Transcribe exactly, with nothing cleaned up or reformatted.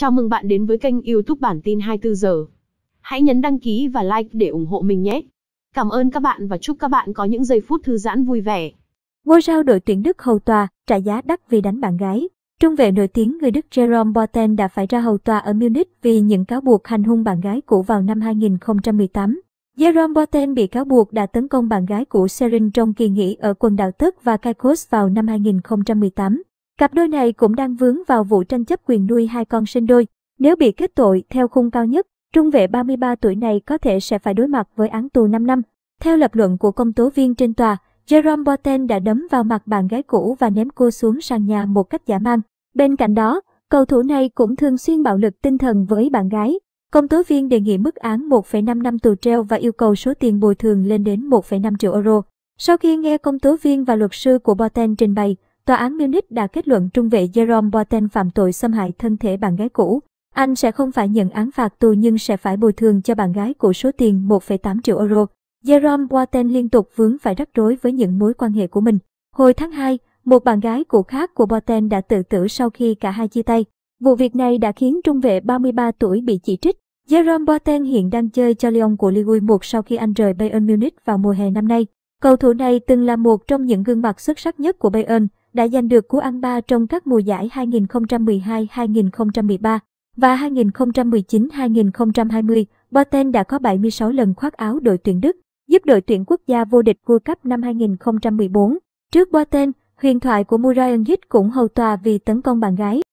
Chào mừng bạn đến với kênh YouTube Bản tin hai mươi tư giờ. Hãy nhấn đăng ký và like để ủng hộ mình nhé. Cảm ơn các bạn và chúc các bạn có những giây phút thư giãn vui vẻ. Ngôi sao đội tuyển Đức hầu tòa, trả giá đắt vì đánh bạn gái. Trung vệ nổi tiếng người Đức Jerome Boateng đã phải ra hầu tòa ở Munich vì những cáo buộc hành hung bạn gái cũ vào năm hai nghìn không trăm mười tám. Jerome Boateng bị cáo buộc đã tấn công bạn gái cũ Sherin trong kỳ nghỉ ở quần đảo Turks và Caicos vào năm hai nghìn không trăm mười tám. Cặp đôi này cũng đang vướng vào vụ tranh chấp quyền nuôi hai con sinh đôi. Nếu bị kết tội theo khung cao nhất, trung vệ ba mươi ba tuổi này có thể sẽ phải đối mặt với án tù năm năm. Theo lập luận của công tố viên trên tòa, Jerome Boateng đã đấm vào mặt bạn gái cũ và ném cô xuống sàn nhà một cách dã man. Bên cạnh đó, cầu thủ này cũng thường xuyên bạo lực tinh thần với bạn gái. Công tố viên đề nghị mức án một phẩy năm năm tù treo và yêu cầu số tiền bồi thường lên đến một phẩy năm triệu euro. Sau khi nghe công tố viên và luật sư của Boateng trình bày, Tòa án Munich đã kết luận trung vệ Jerome Boateng phạm tội xâm hại thân thể bạn gái cũ. Anh sẽ không phải nhận án phạt tù nhưng sẽ phải bồi thường cho bạn gái cũ số tiền một phẩy tám triệu euro. Jerome Boateng liên tục vướng phải rắc rối với những mối quan hệ của mình. Hồi tháng hai, một bạn gái cũ khác của Boateng đã tự tử sau khi cả hai chia tay. Vụ việc này đã khiến trung vệ ba mươi ba tuổi bị chỉ trích. Jerome Boateng hiện đang chơi cho Lyon của Ligue một sau khi anh rời Bayern Munich vào mùa hè năm nay. Cầu thủ này từng là một trong những gương mặt xuất sắc nhất của Bayern, đã giành được cú ăn ba trong các mùa giải hai nghìn không trăm mười hai, hai nghìn không trăm mười ba và hai nghìn không trăm mười chín, hai nghìn không trăm hai mươi. Boateng đã có bảy mươi sáu lần khoác áo đội tuyển Đức, giúp đội tuyển quốc gia vô địch World Cup năm hai nghìn không trăm mười bốn. Trước Boateng, huyền thoại của Murray cũng hầu tòa vì tấn công bạn gái.